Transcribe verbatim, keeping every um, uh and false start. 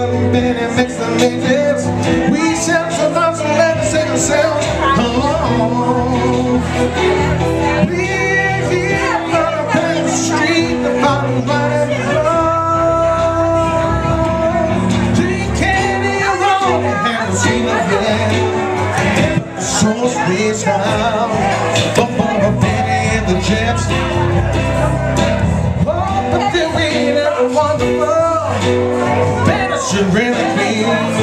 and Benny makes the midgets. We shall survive, so let's take ourselves along. We live on a back street, the bottom line is low. Drink candy alone, haven't seen a bed. So sweet out, but for Benny and the Jets. Oh, but then we never won the world. Should really be